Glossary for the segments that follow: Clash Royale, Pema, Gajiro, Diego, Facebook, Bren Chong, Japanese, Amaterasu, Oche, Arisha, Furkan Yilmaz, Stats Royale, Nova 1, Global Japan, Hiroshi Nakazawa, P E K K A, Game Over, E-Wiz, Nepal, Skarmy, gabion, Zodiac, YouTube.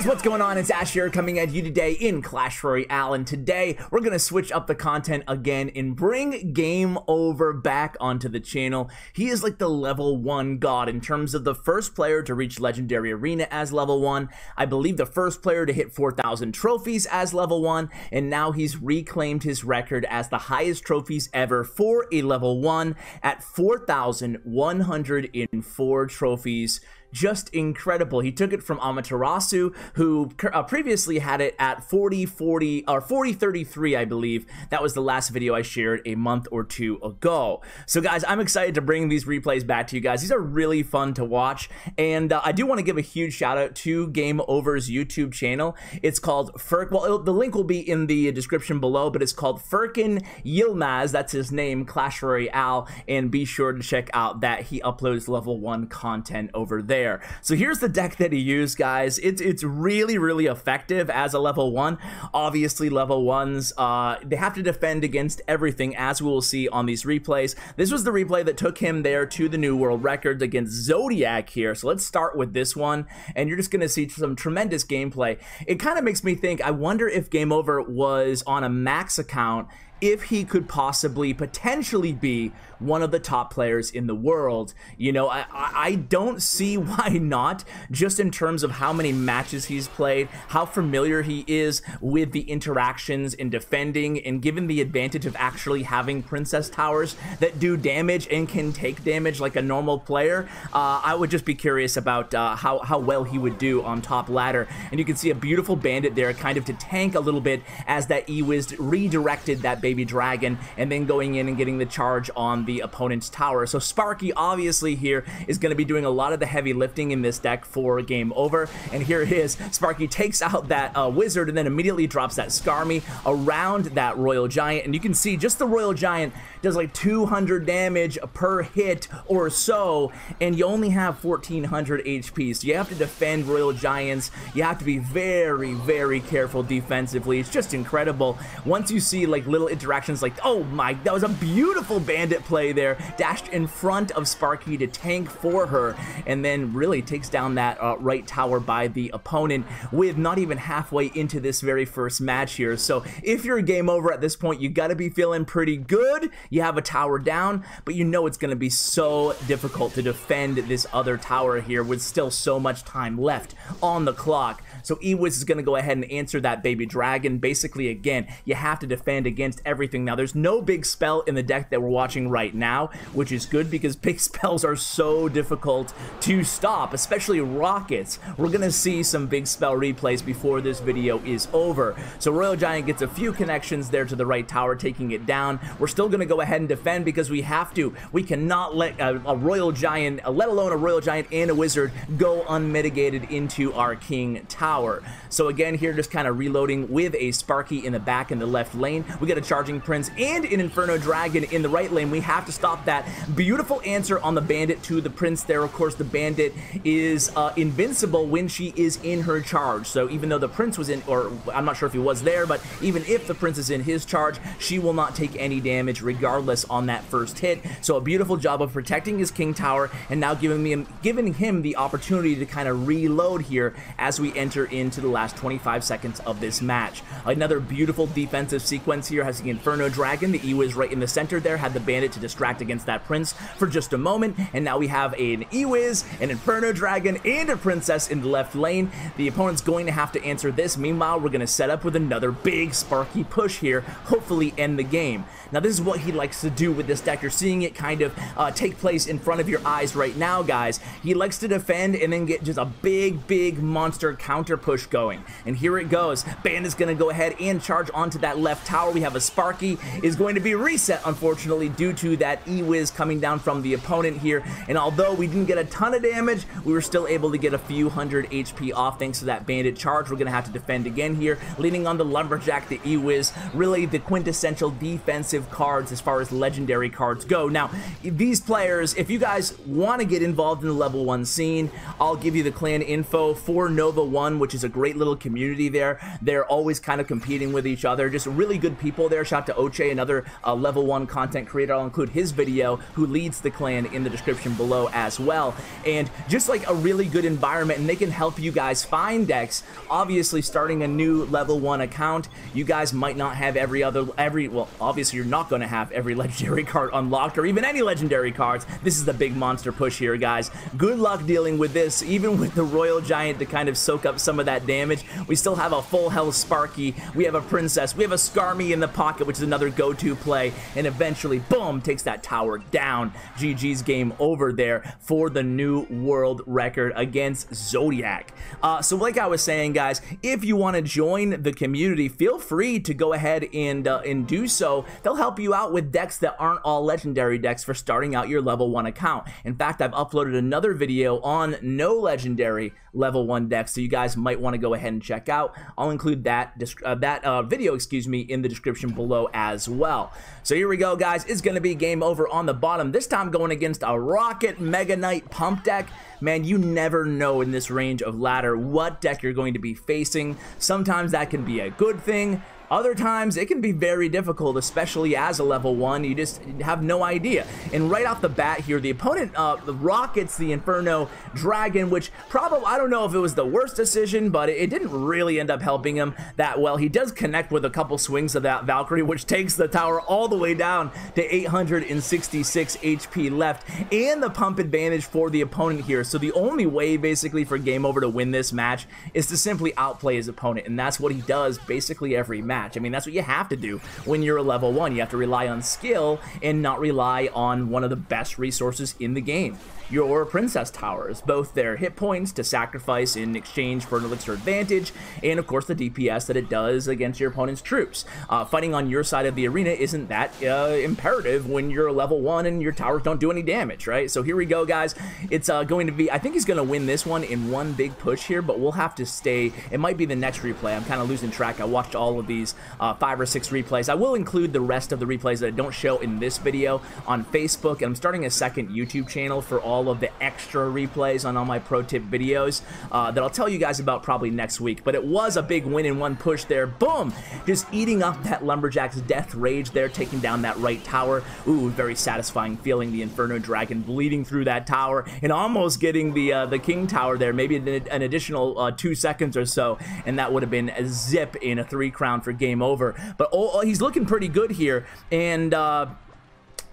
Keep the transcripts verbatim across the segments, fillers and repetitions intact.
Guys, what's going on? It's Ash here coming at you today in Clash Royale, and today we're going to switch up the content again and bring Game Over back onto the channel. He is like the level one god in terms of the first player to reach Legendary Arena as level one. I believe the first player to hit four thousand trophies as level one, and now he's reclaimed his record as the highest trophies ever for a level one at four thousand one hundred four trophies. Just incredible. He took it from Amaterasu, who uh, previously had it at forty forty or forty thirty-three, I believe. That was the last video I shared a month or two ago. So guys, I'm excited to bring these replays back to you guys. These are really fun to watch, and uh, I do want to give a huge shout out to Game Over's YouTube channel. It's called Furk. Well, the link will be in the description below, but it's called Furkan Yilmaz. That's his name, Clash Royale, and be sure to check out that. He uploads level one content over there. So here's the deck that he used, guys. It's it's really, really effective as a level one. Obviously, level ones, uh, they have to defend against everything, as we will see on these replays. This was the replay that took him there to the new world record against Zodiac here. So let's start with this one, and you're just going to see some tremendous gameplay. It kind of makes me think, I wonder if Game Over was on a max account, if he could possibly potentially be one of the top players in the world. You know, I, I don't see why not, just in terms of how many matches he's played, how familiar he is with the interactions and defending, and given the advantage of actually having princess towers that do damage and can take damage like a normal player. Uh, I would just be curious about uh, how, how well he would do on top ladder. And you can see a beautiful bandit there kind of to tank a little bit as that E-Wiz redirected that bandit baby dragon, and then going in and getting the charge on the opponent's tower. So Sparky obviously here is going to be doing a lot of the heavy lifting in this deck for Game Over, and here it is. Sparky takes out that uh, wizard and then immediately drops that Skarmy around that Royal Giant, and you can see just the Royal Giant does like two hundred damage per hit or so, and you only have fourteen hundred H P, so you have to defend Royal Giants. You have to be very, very careful defensively. It's just incredible. Once you see like little interactions like, oh my, that was a beautiful bandit play there, dashed in front of Sparky to tank for her, and then really takes down that uh, right tower by the opponent with not even halfway into this very first match here. So if you're Game Over at this point, you gotta be feeling pretty good. You have a tower down, but you know it's gonna be so difficult to defend this other tower here with still so much time left on the clock. So E-Wiz is gonna go ahead and answer that baby dragon. Basically, again, you have to defend against everything. Now, there's no big spell in the deck that we're watching right now, which is good because big spells are so difficult to stop, especially rockets. We're gonna see some big spell replays before this video is over. So Royal Giant gets a few connections there to the right tower, taking it down. We're still gonna go ahead and defend because we have to. We cannot let a, a Royal Giant, let alone a Royal Giant and a Wizard, go unmitigated into our King Tower. So again, here just kind of reloading with a Sparky in the back in the left lane. We got a Charging Prince and an Inferno Dragon in the right lane. We have to stop that. Beautiful answer on the Bandit to the Prince there. Of course, the Bandit is uh, invincible when she is in her charge. So even though the Prince was in, or I'm not sure if he was there, but even if the Prince is in his charge, she will not take any damage regardless on that first hit. So a beautiful job of protecting his King Tower and now giving me, giving him the opportunity to kind of reload here as we enter into the last twenty-five seconds of this match. Another beautiful defensive sequence here has the Inferno Dragon. The E-Wiz right in the center there had the Bandit to distract against that Prince for just a moment, and now we have an E-Wiz, an Inferno Dragon, and a Princess in the left lane. The opponent's going to have to answer this. Meanwhile, we're going to set up with another big Sparky push here, hopefully end the game. Now, this is what he likes to do with this deck. You're seeing it kind of uh, take place in front of your eyes right now, guys. He likes to defend and then get just a big, big monster counter push going, and here it goes. Band is going to go ahead and charge onto that left tower. We have a Sparky is going to be reset, unfortunately, due to that E-Wiz coming down from the opponent here, and although we didn't get a ton of damage, we were still able to get a few hundred H P off thanks to that Bandit charge. We're going to have to defend again here, leaning on the Lumberjack, the E-Wiz, really the quintessential defensive cards as far as legendary cards go. Now, these players, if you guys want to get involved in the level one scene, I'll give you the clan info for Nova one, which is a great little community there. They're always kind of competing with each other. Just really good people there. player shout to Oche, another uh, level one content creator. I'll include his video, who leads the clan, in the description below as well. And just like a really good environment, and they can help you guys find decks. Obviously, starting a new level one account, you guys might not have every other every well obviously you're not going to have every legendary card unlocked, or even any legendary cards. This is the big monster push here, guys. Good luck dealing with this. Even with the Royal Giant to kind of soak up some of that damage, we still have a full health Sparky, we have a Princess, we have a Skarmy in the pocket, which is another go-to play, and eventually boom, takes that tower down. G G's game over there for the new world record against Zodiac. Uh, so like I was saying, guys, if you want to join the community, feel free to go ahead and uh, and do so. They'll help you out with decks that aren't all legendary decks for starting out your level one account. In fact, I've uploaded another video on no legendary level one decks, so you guys might want to go ahead and check out. I'll include that uh, that uh, video, excuse me, in the description below as well. So here we go, guys. It's going to be game over on the bottom. This time going against a Rocket Mega Knight pump deck. Man, you never know in this range of ladder what deck you're going to be facing. Sometimes that can be a good thing. Other times, it can be very difficult, especially as a level one. You just have no idea. And right off the bat here, the opponent uh, rockets the Inferno Dragon, which probably, I don't know if it was the worst decision, but it didn't really end up helping him that well. He does connect with a couple swings of that Valkyrie, which takes the tower all the way down to eight hundred sixty-six H P left, and the pump advantage for the opponent here. So the only way, basically, for Game Over to win this match is to simply outplay his opponent, and that's what he does basically every match. I mean, that's what you have to do when you're a level one. You have to rely on skill and not rely on one of the best resources in the game, your Princess towers, both their hit points to sacrifice in exchange for an elixir advantage, and of course the D P S that it does against your opponent's troops. Uh, fighting on your side of the arena isn't that uh, imperative when you're a level one and your towers don't do any damage, right? So here we go, guys. It's uh, going to be, I think he's going to win this one in one big push here, but we'll have to stay. It might be the next replay. I'm kind of losing track. I watched all of these uh, five or six replays. I will include the rest of the replays that I don't show in this video on Facebook, and I'm starting a second YouTube channel for all of the extra replays on all my pro tip videos uh, that I'll tell you guys about probably next week. But it was a big win in one push there. Boom! Just eating up that Lumberjack's Death Rage there, taking down that right tower. Ooh, very satisfying feeling. The Inferno Dragon bleeding through that tower and almost getting the uh, the King Tower there. Maybe an additional uh, two seconds or so, and that would have been a zip in a three crown for Game Over. But oh, he's looking pretty good here, and uh,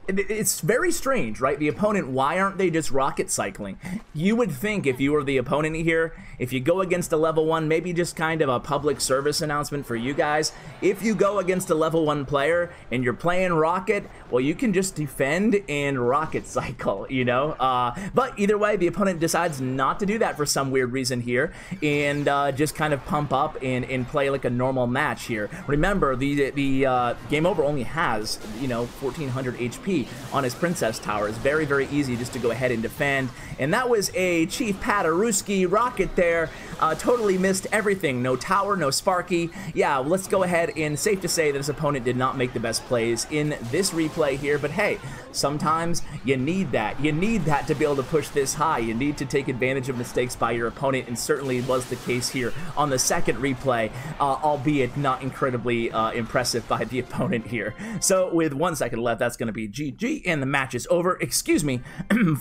it's very strange, right? The opponent, why aren't they just rocket cycling? You would think if you were the opponent here, if you go against a level one, maybe just kind of a public service announcement for you guys. If you go against a level one player and you're playing rocket, well, you can just defend and rocket cycle, you know? Uh, but either way, the opponent decides not to do that for some weird reason here, and uh, just kind of pump up and, and play like a normal match here. Remember, the, the uh, Game Over only has, you know, fourteen hundred H P. On his Princess tower. It's very, very easy just to go ahead and defend. And that was a Chief Paderewski rocket there. Uh, totally missed everything. No tower, no Sparky. Yeah, well, let's go ahead and safe to say that his opponent did not make the best plays in this replay here. But hey, sometimes you need that. You need that to be able to push this high. You need to take advantage of mistakes by your opponent, and certainly was the case here on the second replay, uh, albeit not incredibly uh, impressive by the opponent here. So with one second left, that's going to be G. G G, and the match is over. Excuse me,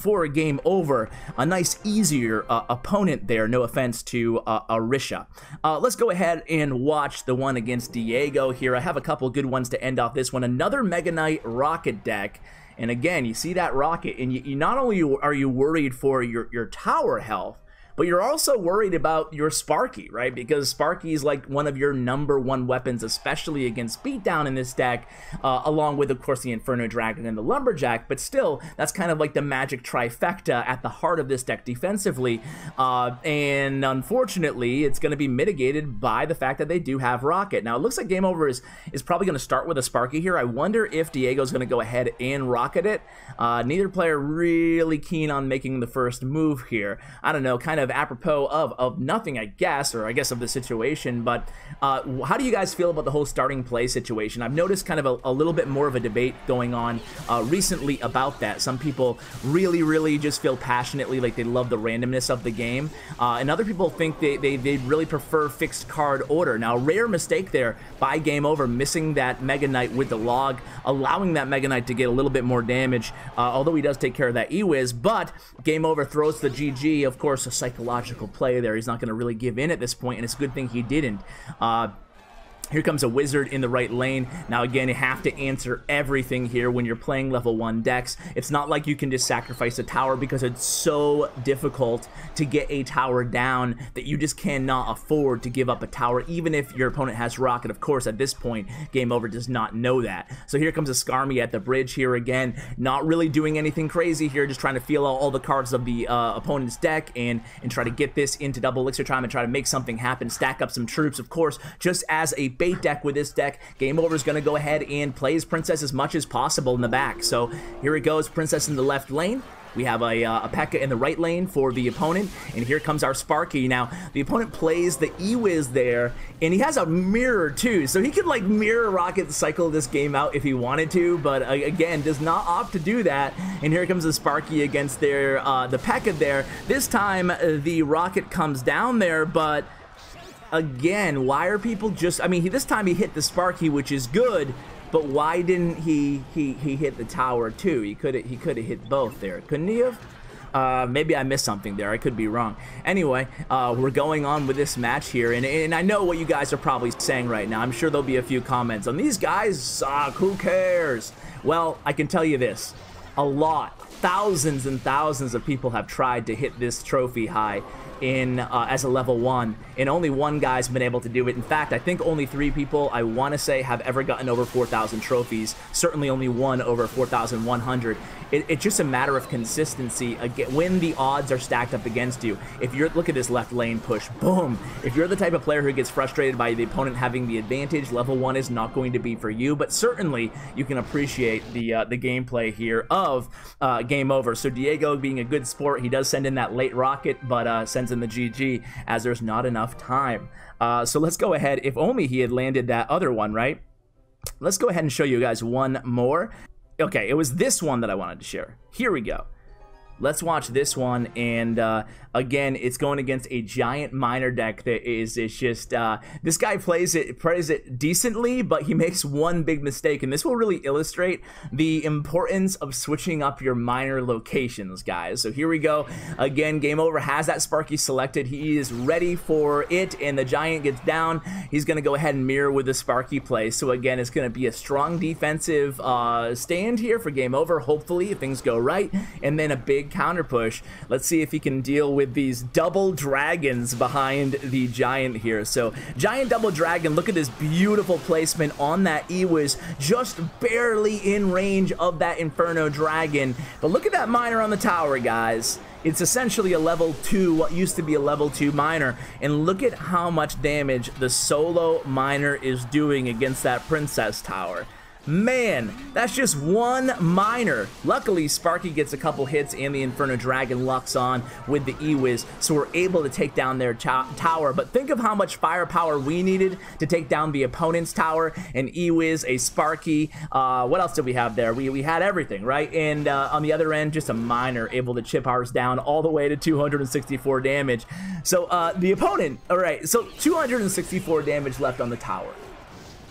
for a Game Over. A nice, easier uh, opponent there. No offense to uh, Arisha. Uh, let's go ahead and watch the one against Diego here. I have a couple good ones to end off this one. Another Mega Knight Rocket deck. And again, you see that rocket, and you, you not only are you worried for your, your tower health, but you're also worried about your Sparky, right? Because Sparky is like one of your number one weapons, especially against beatdown in this deck, uh, along with, of course, the Inferno Dragon and the Lumberjack. But still, that's kind of like the magic trifecta at the heart of this deck defensively. Uh, and unfortunately, it's going to be mitigated by the fact that they do have Rocket. Now, it looks like Game Over is, is probably going to start with a Sparky here. I wonder if Diego's going to go ahead and Rocket it. Uh, neither player really keen on making the first move here. I don't know, kind of of apropos of of nothing, I guess, or I guess of the situation, but uh, how do you guys feel about the whole starting play situation? I've noticed kind of a, a little bit more of a debate going on uh, recently about that. Some people really, really just feel passionately like they love the randomness of the game, uh, and other people think they, they, they really prefer fixed card order. Now, rare mistake there by Game Over, missing that Mega Knight with the log, allowing that Mega Knight to get a little bit more damage, uh, although he does take care of that E-Wiz, but Game Over throws the G G, of course, a psychological play there. He's not going to really give in at this point, and it's a good thing he didn't. Uh, Here comes a wizard in the right lane. Now, again, you have to answer everything here when you're playing level one decks. It's not like you can just sacrifice a tower because it's so difficult to get a tower down that you just cannot afford to give up a tower, even if your opponent has rocket. Of course, at this point, Game Over does not know that. So here comes a Skarmy at the bridge here again. Not really doing anything crazy here, just trying to feel out all the cards of the uh, opponent's deck and, and try to get this into double elixir time and try to make something happen, stack up some troops, of course, just as a bait deck with this deck. Game Over is going to go ahead and play his Princess as much as possible in the back. So here it goes, Princess in the left lane. We have a, uh, a P E K K A in the right lane for the opponent, and here comes our Sparky. Now, the opponent plays the E-Wiz there, and he has a mirror too, so he could like mirror rocket cycle this game out if he wanted to, but uh, again, does not opt to do that. And here comes the Sparky against their uh, the P E K K A there. This time, the rocket comes down there, but again, why are people just, I mean, he, this time he hit the Sparky, which is good, but why didn't he he, he hit the tower too? He could he could have hit both there, couldn't he have? Uh, maybe I missed something there. I could be wrong. Anyway, uh, we're going on with this match here, and, and I know what you guys are probably saying right now. I'm sure there'll be a few comments on these guys suck, who cares? Well, I can tell you this, a lot. Thousands and thousands of people have tried to hit this trophy high in uh, as a level one, and only one guy's been able to do it. In fact, I think only three people, I want to say, have ever gotten over four thousand trophies. Certainly only one over four thousand one hundred. It, it's just a matter of consistency again, when the odds are stacked up against you. If you're, look at this left lane push, boom. If you're the type of player who gets frustrated by the opponent having the advantage, level one is not going to be for you, but certainly you can appreciate the, uh, the gameplay here of uh, Game Over. So Diego, being a good sport, he does send in that late rocket, but uh, sends in the G G as there's not enough time. Uh, so let's go ahead. If only he had landed that other one, right? Let's go ahead and show you guys one more. Okay, it was this one that I wanted to share. Here we go. Let's watch this one, and uh, again, it's going against a giant miner deck that is, it's just, uh, this guy plays it, plays it decently, but he makes one big mistake, and this will really illustrate the importance of switching up your miner locations, guys. So here we go. Again, Game Over has that Sparky selected. He is ready for it, and the giant gets down. He's going to go ahead and mirror with the Sparky play. So again, it's going to be a strong defensive uh, stand here for Game Over, hopefully, if things go right, and then a big counter push. Let's see if he can deal with these double dragons behind the giant here. So giant double dragon, look at this beautiful placement on that E-Wiz, just barely in range of that Inferno dragon. But look at that miner on the tower, guys. It's essentially a level two, what used to be a level two miner, and look at how much damage the solo miner is doing against that Princess tower. Man, that's just one miner. Luckily, Sparky gets a couple hits and the Inferno Dragon locks on with the E-Wiz, so we're able to take down their tower. But think of how much firepower we needed to take down the opponent's tower. An E-Wiz, a Sparky, uh, what else did we have there? We, we had everything, right? And uh, on the other end, just a miner able to chip ours down all the way to two hundred sixty-four damage. So uh, the opponent, all right, so two hundred sixty-four damage left on the tower.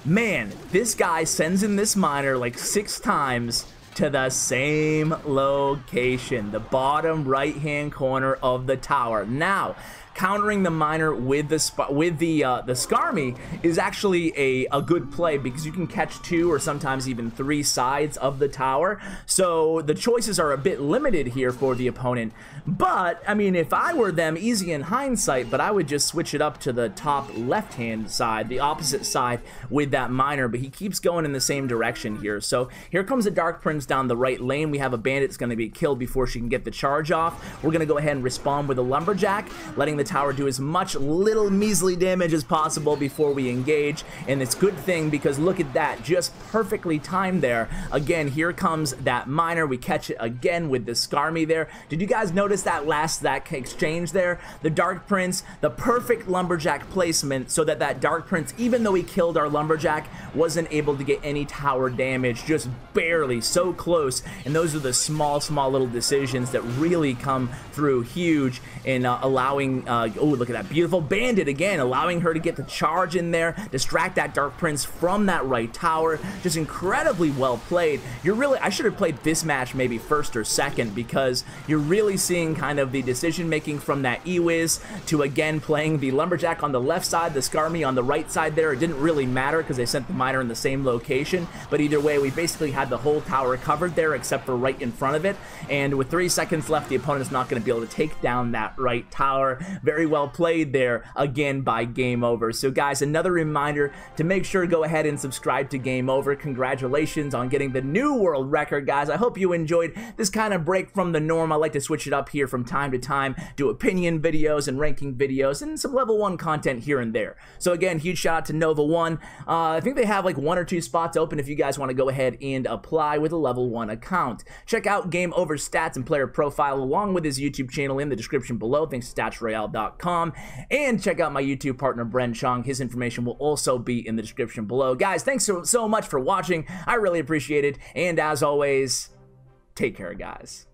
Man, this guy sends in this miner like six times to the same location, the bottom right-hand corner of the tower. Now, countering the miner with the with the uh, the Skarmy is actually a, a good play because you can catch two or sometimes even three sides of the tower. So the choices are a bit limited here for the opponent. But, I mean, if I were them, easy in hindsight, but I would just switch it up to the top left-hand side, the opposite side with that miner. But he keeps going in the same direction here. So here comes the Dark Prince comes down the right lane. We have a bandit that's going to be killed before she can get the charge off. We're going to go ahead and respawn with a lumberjack, letting the tower do as much little measly damage as possible before we engage. And it's a good thing, because look at that, just perfectly timed there. Again, here comes that miner. We catch it again with the Skarmy there. Did you guys notice that last that exchange there? The Dark Prince, the perfect lumberjack placement, so that that Dark Prince, even though he killed our lumberjack, wasn't able to get any tower damage, just barely, so close. And those are the small, small little decisions that really come through huge in uh, allowing, uh, oh, look at that beautiful bandit again, allowing her to get the charge in there, distract that Dark Prince from that right tower. Just incredibly well played. You're really, I should have played this match maybe first or second, because you're really seeing kind of the decision making from that E-Wiz to again playing the lumberjack on the left side, the Skarmy on the right side there. It didn't really matter because they sent the miner in the same location, but either way, we basically had the whole tower covered there except for right in front of it. And with three seconds left, the opponent's not going to be able to take down that right tower. Very well played there again by Game Over. So guys, another reminder to make sure to go ahead and subscribe to Game Over. Congratulations on getting the new world record, guys. I hope you enjoyed this kind of break from the norm. I like to switch it up here from time to time, do opinion videos and ranking videos and some level one content here and there. So again, huge shout out to Nova One. Uh, I think they have like one or two spots open if you guys want to go ahead and apply with a level one account. Check out Game Over's stats and player profile along with his YouTube channel in the description below. Thanks to stats royale dot com. And check out my YouTube partner, Bren Chong. His information will also be in the description below. Guys, thanks so, so much for watching. I really appreciate it. And as always, take care, guys.